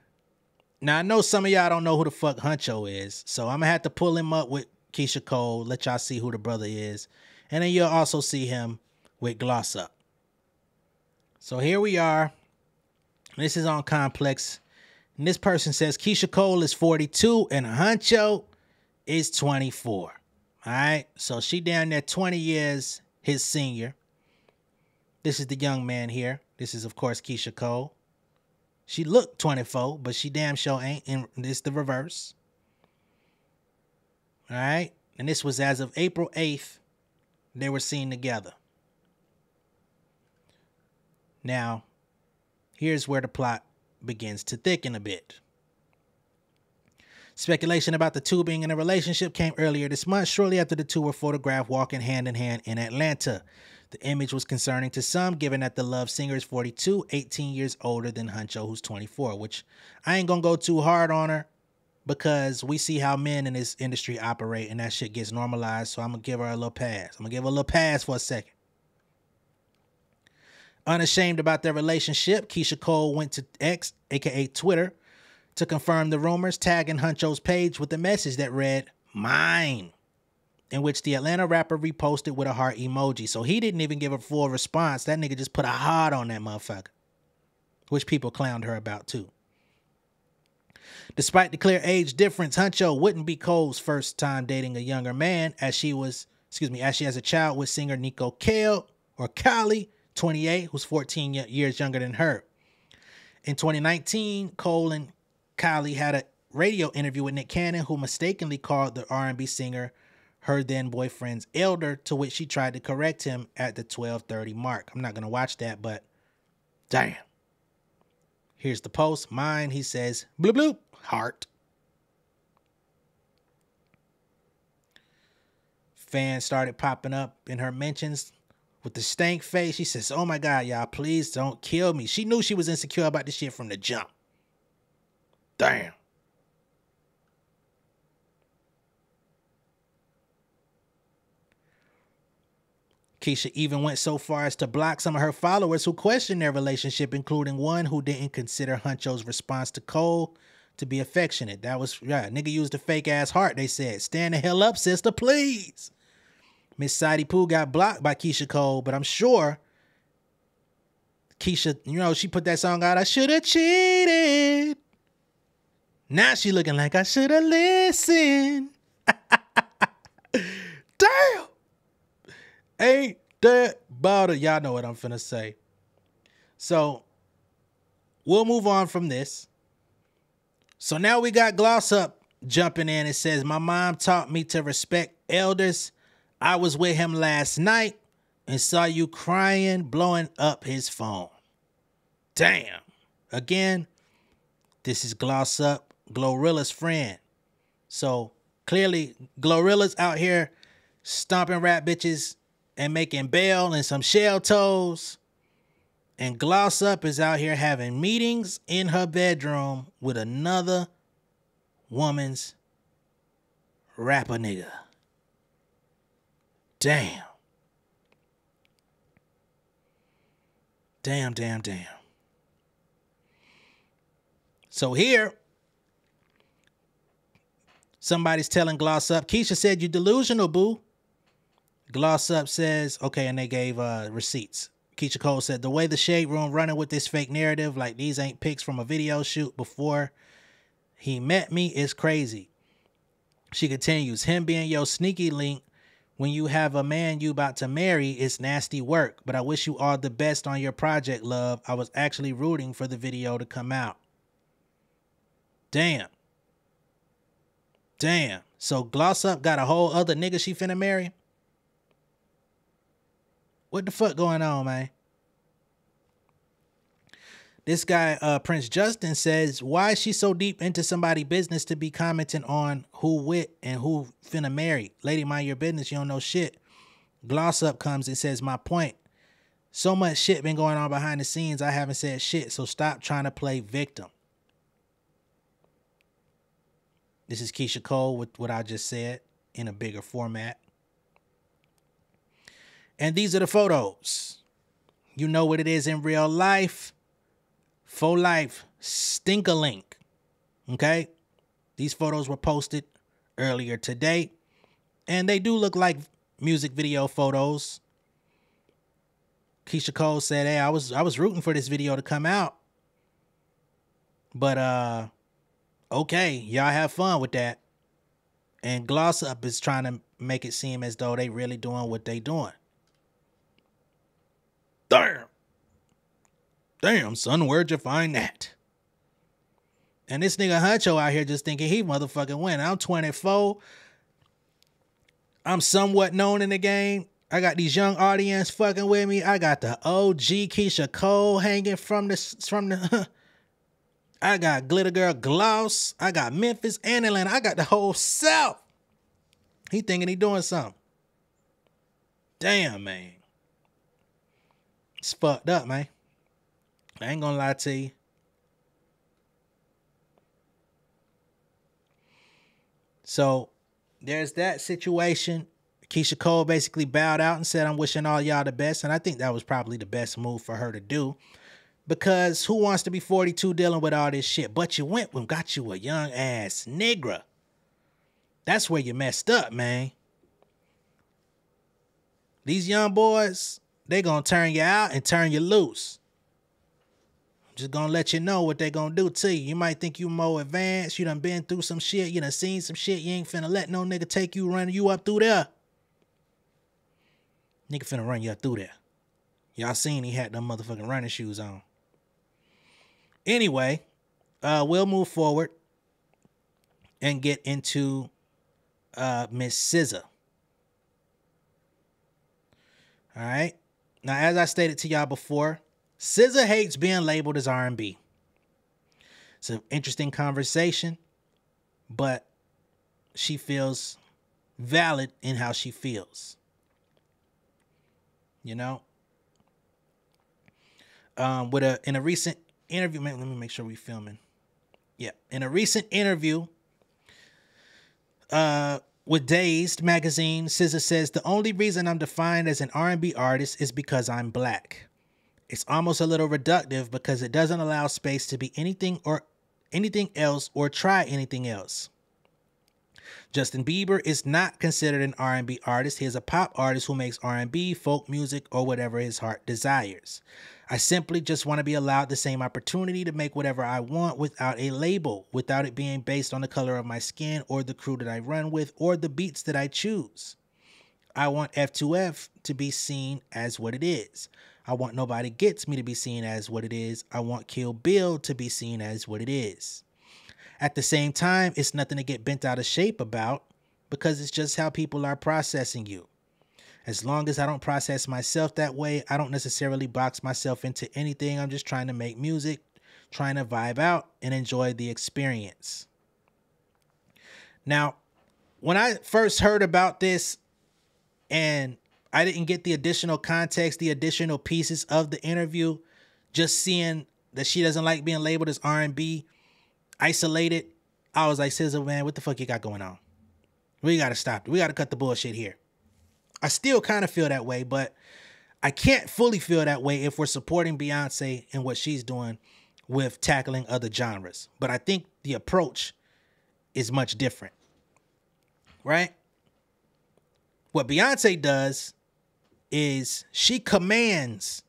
Now, I know some of y'all don't know who the fuck Huncho is, so I'm going to have to pull him up with Keyshia Cole, let y'all see who the brother is, and then you'll also see him with Gloss Up. So here we are. This is on Complex, and this person says Keyshia Cole is forty-two and Huncho is twenty-four. All right? So she down there twenty years his senior. This is the young man here. This is, of course, Keyshia Cole. She looked twenty-four, but she damn sure ain't. And this the reverse. All right? And this was as of April eighth. They were seen together. Now, here's where the plot begins to thicken a bit. Speculation about the two being in a relationship came earlier this month, shortly after the two were photographed walking hand-in-hand in Atlanta. The image was concerning to some, given that the Love singer is forty-two, eighteen years older than Huncho, who's twenty-four, which I ain't gonna go too hard on her because we see how men in this industry operate and that shit gets normalized, so I'm gonna give her a little pass. I'm gonna give her a little pass for a second. Unashamed about their relationship, Keyshia Cole went to X, a k a. Twitter, to confirm the rumors, tagging Huncho's page with a message that read, mine, in which the Atlanta rapper reposted with a heart emoji. So he didn't even give a full response. That nigga just put a heart on that motherfucker, which people clowned her about too. Despite the clear age difference, Huncho wouldn't be Cole's first time dating a younger man, as she was, excuse me, as she has a child with singer Nico Kale, or Kali, twenty-eight, who's fourteen years younger than her. In twenty nineteen, Cole and Kylie had a radio interview with Nick Cannon, who mistakenly called the R and B singer her then boyfriend's elder, to which she tried to correct him at the twelve thirty mark. I'm not going to watch that, but damn. Here's the post. Mine, he says, bloop, bloop, heart. Fans started popping up in her mentions with the stank face. She says, oh my God, y'all, please don't kill me. She knew she was insecure about this shit from the jump. Damn. Keyshia even went so far as to block some of her followers who questioned their relationship, including one who didn't consider Huncho's response to Cole to be affectionate. That was, yeah, nigga used a fake-ass heart, they said. Stand the hell up, sister, please. Miss Sadie Pooh got blocked by Keyshia Cole, but I'm sure Keyshia, you know, she put that song out, I should have cheated. Now she looking like I should have listened. Damn. Ain't that about it? Y'all know what I'm finna say. So we'll move on from this. So now we got Gloss Up jumping in. It says, my mom taught me to respect elders. I was with him last night and saw you crying, blowing up his phone. Damn. Again, this is Gloss Up, Glorilla's friend. So clearly Glorilla's out here stomping rap bitches and making bail and some shell toes. And Gloss Up is out here having meetings in her bedroom with another woman's rapper nigga. Damn. Damn, damn, damn. So here, somebody's telling Gloss Up, Keyshia said, you delusional, boo. Gloss Up says, okay, and they gave uh, receipts. Keyshia Cole said, the way the Shade Room running with this fake narrative, like these ain't pics from a video shoot before he met me, is crazy. She continues, him being your sneaky link when you have a man you about to marry is nasty work, but I wish you all the best on your project, love. I was actually rooting for the video to come out. Damn. Damn. So Gloss Up got a whole other nigga she finna marry? What the fuck going on, man? This guy, uh, Prince Justin, says, why is she so deep into somebody's business to be commenting on who with and who finna marry? Lady, mind your business. You don't know shit. Gloss Up comes and says, my point. So much shit been going on behind the scenes. I haven't said shit, so stop trying to play victim. This is Keyshia Cole with what I just said in a bigger format. And these are the photos. You know what it is in real life. For life, Stinkalink. Okay? These photos were posted earlier today. And they do look like music video photos. Keyshia Cole said, hey, I was I was rooting for this video to come out. But uh okay, y'all have fun with that. And Gloss Up is trying to make it seem as though they really doing what they doing. Damn. Damn, son, where'd you find that? And this nigga Huncho out here just thinking he motherfucking win. I'm twenty-four. I'm somewhat known in the game. I got these young audience fucking with me. I got the O G Keyshia Cole hanging from the... From the I got Glitter Girl Gloss. I got Memphis and Atlanta. I got the whole South. He thinking he doing something. Damn, man. It's fucked up, man. I ain't gonna lie to you. So there's that situation. Keyshia Cole basically bowed out and said, I'm wishing all y'all the best. And I think that was probably the best move for her to do. Because who wants to be forty-two dealing with all this shit? But you went and got you a young ass nigga. That's where you messed up, man. These young boys, they gonna turn you out and turn you loose. Just gonna let you know what they gonna do to you. You might think you more advanced. You done been through some shit. You done seen some shit. You ain't finna let no nigga take you, run you up through there. Nigga finna run you up through there. Y'all seen he had them motherfucking running shoes on. Anyway, uh, we'll move forward and get into uh, Miss S Z A. All right. Now, as I stated to y'all before, S Z A hates being labeled as R and B. It's an interesting conversation, but she feels valid in how she feels. You know? Um, with a in a recent interview, man, let me make sure we're filming. Yeah, in a recent interview uh, with Dazed magazine, S Z A says, the only reason I'm defined as an R and B artist is because I'm black. It's almost a little reductive because it doesn't allow space to be anything or anything else or try anything else. Justin Bieber is not considered an R and B artist. He is a pop artist who makes R and B, folk music, or whatever his heart desires. I simply just want to be allowed the same opportunity to make whatever I want without a label, without it being based on the color of my skin or the crew that I run with or the beats that I choose. I want F two F to be seen as what it is. I want Nobody Gets Me to be seen as what it is. I want Kill Bill to be seen as what it is. At the same time, it's nothing to get bent out of shape about because it's just how people are processing you. As long as I don't process myself that way, I don't necessarily box myself into anything. I'm just trying to make music, trying to vibe out and enjoy the experience. Now, when I first heard about this and I didn't get the additional context, the additional pieces of the interview, just seeing that she doesn't like being labeled as R and B, isolated, I was like, S Z A, man, what the fuck you got going on? We got to stop. We got to cut the bullshit here. I still kind of feel that way, but I can't fully feel that way if we're supporting Beyonce and what she's doing with tackling other genres. But I think the approach is much different, right? What Beyonce does is she commands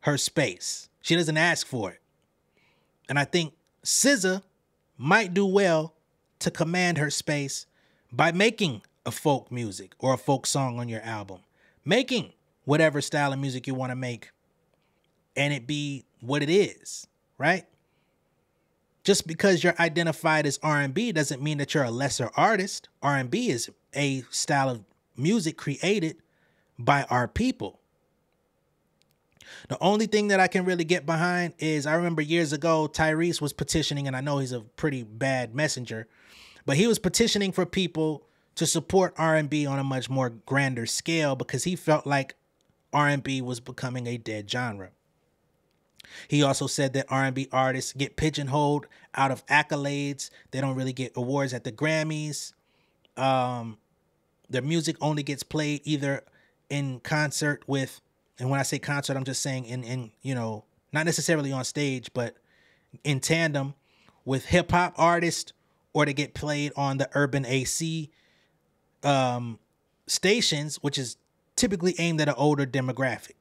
her space. She doesn't ask for it. And I think S Z A might do well to command her space by making a folk music or a folk song on your album, making whatever style of music you want to make and it be what it is, right? Just because you're identified as R and B doesn't mean that you're a lesser artist. R and B is a style of music created by our people. The only thing that I can really get behind is I remember years ago, Tyrese was petitioning, and I know he's a pretty bad messenger, but he was petitioning for people to support R and B on a much more grander scale because he felt like R and B was becoming a dead genre. He also said that R and B artists get pigeonholed out of accolades. They don't really get awards at the Grammys. Um, their music only gets played either in concert with, and when I say concert, I'm just saying in, in you know, not necessarily on stage, but in tandem with hip-hop artists, or they get played on the urban A C um, stations, which is typically aimed at an older demographic.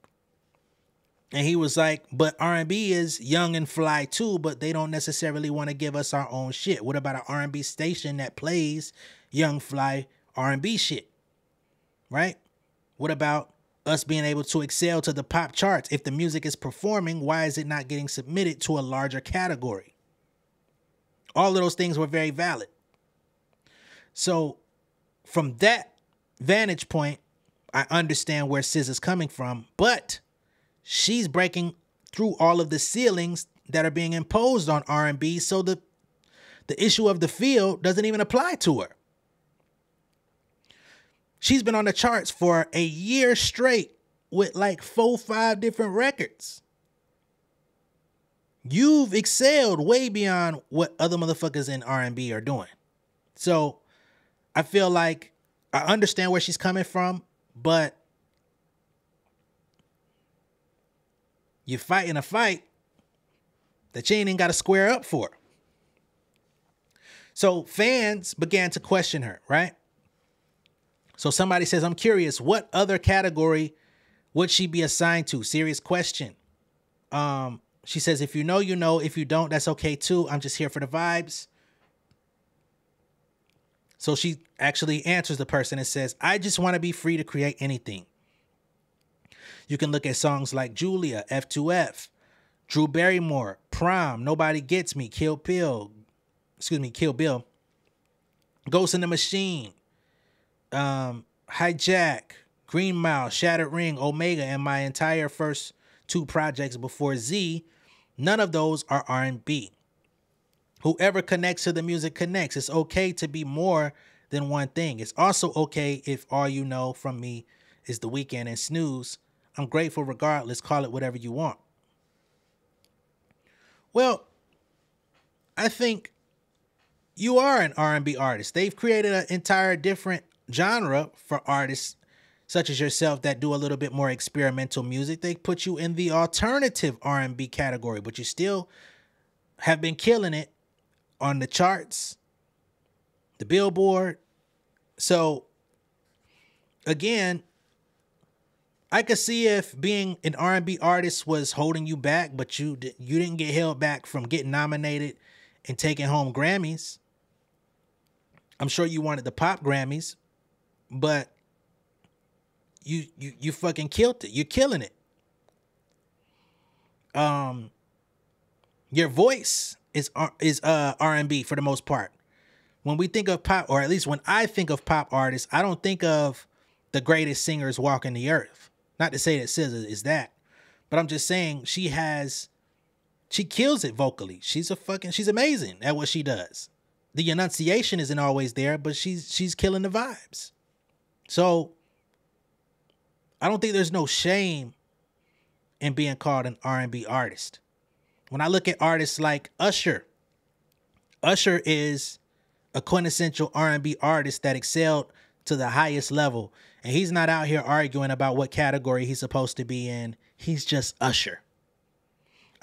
And he was like, but R and B is young and fly too, but they don't necessarily want to give us our own shit. What about an R and B station that plays young, fly R and B shit, right? What about us being able to excel to the pop charts? If the music is performing, why is it not getting submitted to a larger category? All of those things were very valid. So from that vantage point, I understand where SZA's coming from, but she's breaking through all of the ceilings that are being imposed on R and B, so the, the issue of the field doesn't even apply to her. She's been on the charts for a year straight with like four, five different records. You've excelled way beyond what other motherfuckers in R and B are doing. So I feel like I understand where she's coming from, but you're fighting a fight that you ain't even got to square up for. So fans began to question her, right? So somebody says, I'm curious, what other category would she be assigned to? Serious question. Um, she says, if you know, you know. If you don't, that's okay too. I'm just here for the vibes. So she actually answers the person and says, I just want to be free to create anything. You can look at songs like Julia, F two F, Drew Barrymore, Prom, Nobody Gets Me, Kill Bill, excuse me, Kill Bill, Ghost in the Machine, um, Hijack, Green Mile, Shattered Ring, Omega, and my entire first two projects before Z. None of those are R and B. Whoever connects to the music connects. It's okay to be more than one thing. It's also okay if all you know from me is The Weeknd and Snooze. I'm grateful regardless. Call it whatever you want. Well, I think you are an R and B artist. They've created an entire different genre for artists such as yourself that do a little bit more experimental music. They put you in the alternative R and B category, but you still have been killing it on the charts, the Billboard. So, again, I could see if being an R and B artist was holding you back, but you you didn't get held back from getting nominated and taking home Grammys. I'm sure you wanted the pop Grammys, but you you you fucking killed it. You're killing it. Um, your voice is is uh R and B for the most part. When we think of pop, or at least when I think of pop artists, I don't think of the greatest singers walking the earth. Not to say that SZA is that, but I'm just saying she has, she kills it vocally. She's a fucking, she's amazing at what she does. The enunciation isn't always there, but she's, she's killing the vibes. So I don't think there's no shame in being called an R and B artist. When I look at artists like Usher, Usher is a quintessential R and B artist that excelled to the highest level. And he's not out here arguing about what category he's supposed to be in. He's just Usher.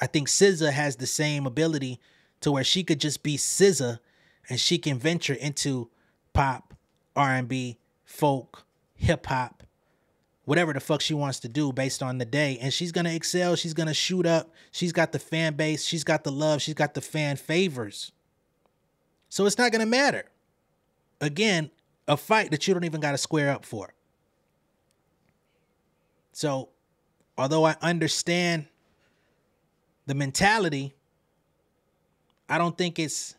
I think SZA has the same ability to where she could just be SZA and she can venture into pop, R and B, folk, hip-hop, whatever the fuck she wants to do based on the day. And she's going to excel. She's going to shoot up. She's got the fan base. She's got the love. She's got the fan favors. So it's not going to matter. Again, a fight that you don't even got to square up for. So, although I understand the mentality, I don't think it's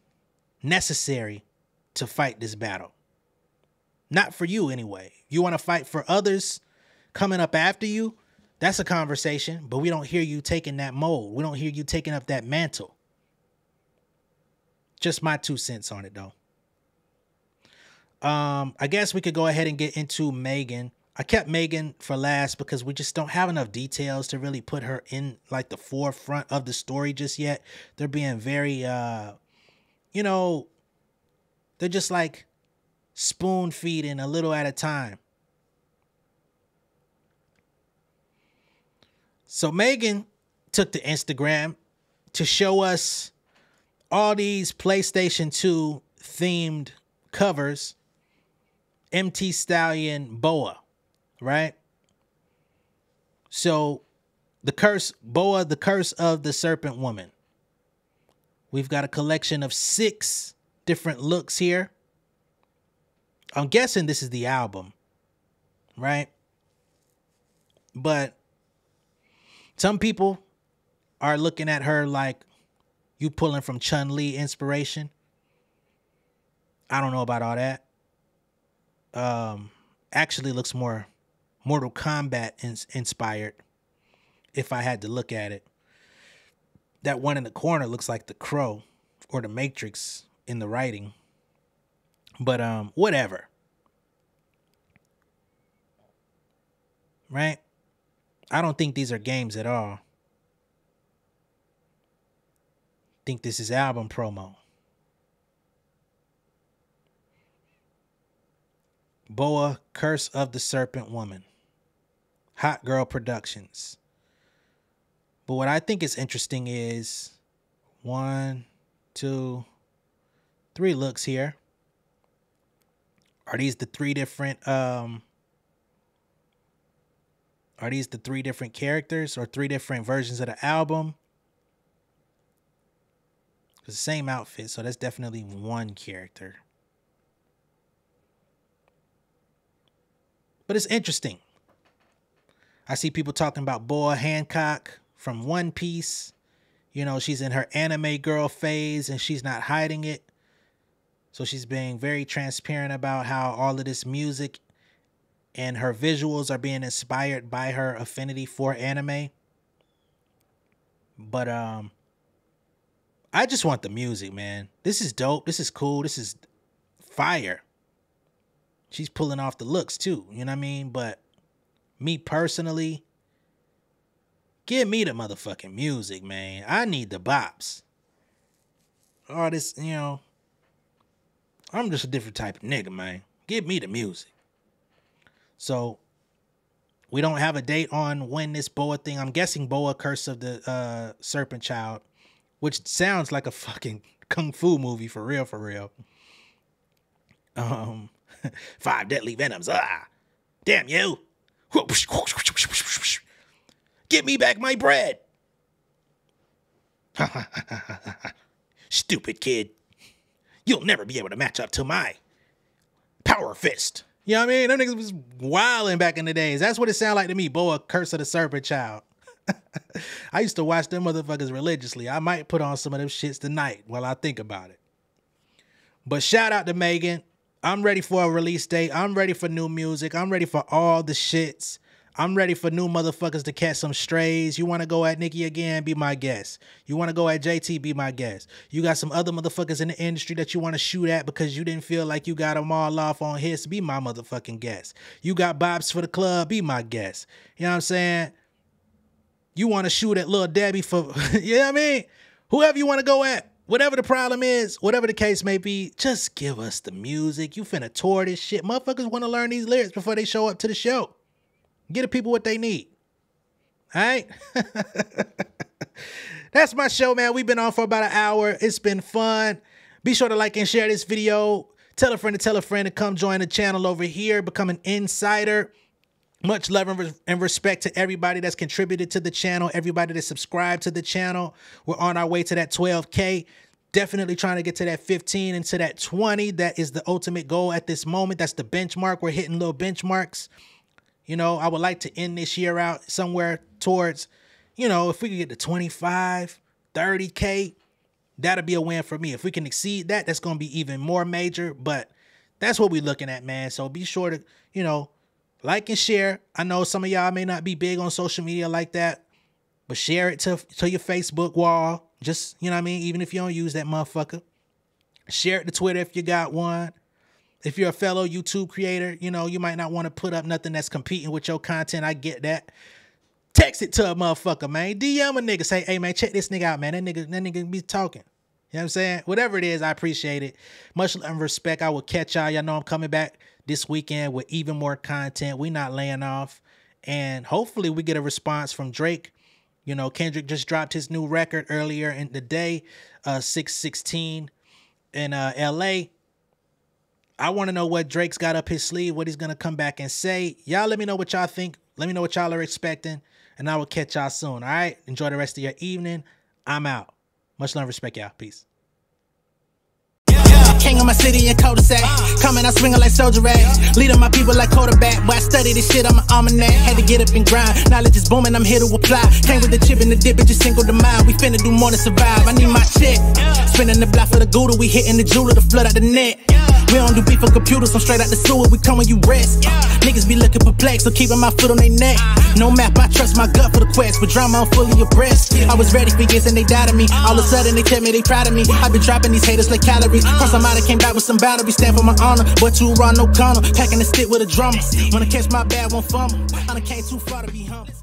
necessary to fight this battle. Not for you, anyway. You want to fight for others coming up after you? That's a conversation, but we don't hear you taking that mold. We don't hear you taking up that mantle. Just my two cents on it, though. Um, I guess we could go ahead and get into Megan. I kept Megan for last because we just don't have enough details to really put her in like the forefront of the story just yet. They're being very, uh, you know, they're just like spoon feeding a little at a time. So Megan took to Instagram to show us all these PlayStation two themed covers, M T Stallion B O A, right? So the curse, B O A, the curse of the serpent woman. We've got a collection of six different looks here. I'm guessing this is the album, right? But some people are looking at her like, you pulling from Chun-Li inspiration. I don't know about all that. Um, actually looks more Mortal Kombat ins inspired if I had to look at it. That one in the corner looks like The Crow or The Matrix in the writing. But um, whatever. Right? I don't think these are games at all. I think this is album promo. B O A, Curse of the Serpent Woman. Hot Girl Productions. But what I think is interesting is one, two, three looks here. Are these the three different um Are these the three different characters or three different versions of the album? It's the same outfit, so that's definitely one character. But it's interesting. I see people talking about Boa Hancock from One Piece. You know, she's in her anime girl phase and she's not hiding it. So she's being very transparent about how all of this music and her visuals are being inspired by her affinity for anime. But um, I just want the music, man. This is dope. This is cool. This is fire. She's pulling off the looks too. You know what I mean? But me personally, give me the motherfucking music, man. I need the bops. All this, you know, I'm just a different type of nigga, man. Give me the music. So we don't have a date on when this B O A thing. I'm guessing B O A, Curse of the uh, Serpent Child, which sounds like a fucking kung fu movie for real, for real. Um, five deadly venoms. Ah, damn you! Get me back my bread. Stupid kid, you'll never be able to match up to my power fist. You know what I mean? Them niggas was wilding back in the days. That's what it sounded like to me, B O A, Curse of the Serpent Child. I used to watch them motherfuckers religiously. I might put on some of them shits tonight while I think about it. But shout out to Megan. I'm ready for a release date. I'm ready for new music. I'm ready for all the shits. I'm ready for new motherfuckers to catch some strays. You want to go at Nicki again? Be my guest. You want to go at J T? Be my guest. You got some other motherfuckers in the industry that you want to shoot at because you didn't feel like you got them all off on hits? Be my motherfucking guest. You got bops for the club? Be my guest. You know what I'm saying? You want to shoot at Lil Debbie for, you know what I mean? Whoever you want to go at, whatever the problem is, whatever the case may be, just give us the music. You finna tour this shit. Motherfuckers want to learn these lyrics before they show up to the show. Get the people what they need. All right? That's my show, man. We've been on for about an hour. It's been fun. Be sure to like and share this video. Tell a friend to tell a friend to come join the channel over here. Become an insider. Much love and, re and respect to everybody that's contributed to the channel, everybody that subscribed to the channel. We're on our way to that twelve K. Definitely trying to get to that fifteen and to that twenty. That is the ultimate goal at this moment. That's the benchmark. We're hitting little benchmarks. You know, I would like to end this year out somewhere towards, you know, if we could get to twenty-five, thirty K, that'll be a win for me. If we can exceed that, that's going to be even more major. But that's what we're looking at, man. So be sure to, you know, Like and share. I know some of y'all may not be big on social media like that, but share it to, to your Facebook wall. Just, you know what I mean? Even if you don't use that motherfucker. Share it to Twitter if you got one. If you're a fellow YouTube creator, you know, you might not want to put up nothing that's competing with your content. I get that. Text it to a motherfucker, man. D M a nigga. Say, hey, man, check this nigga out, man. That nigga, that nigga be talking. You know what I'm saying? Whatever it is, I appreciate it. Much love and respect. I will catch y'all. Y'all know I'm coming back this weekend with even more content. We not laying off. And hopefully we get a response from Drake. You know, Kendrick just dropped his new record earlier in the day, uh, six sixteen in uh, L A I want to know what Drake's got up his sleeve, what he's going to come back and say. Y'all let me know what y'all think. Let me know what y'all are expecting. And I will catch y'all soon, all right? Enjoy the rest of your evening. I'm out. Much love and respect, y'all. Peace. King of my city and cul-de-sac. Uh, Coming out swinging like soldier rags. Yeah. Leading my people like quarterback. Boy, I study this shit on my almanac. Had to get up and grind. Knowledge is booming, I'm here to apply. Hang with the chip and the dip, bitch, you single to mine. We finna do more than survive. I need my shit. Yeah. Spinning the block for the gouda. We hitting the jeweler to flood out the net. Yeah. We don't do beef on computers, I'm straight out the sewer. We come when you rest. Yeah. Uh, niggas be looking perplexed, so keeping my foot on their neck. Uh-huh. No map, I trust my gut for the quest. With drama, I'm fully abreast. Yeah. I was ready for years and they doubted me. Uh. All of a sudden, they tell me they proud of me. Yeah. I been dropping these haters like calories. Uh. Cross them out, I came back with some battery. Stand for my honor, but you run no corner. Packing the stick with a drummer. Wanna catch my bad one from 'em. I done came too far to be humble.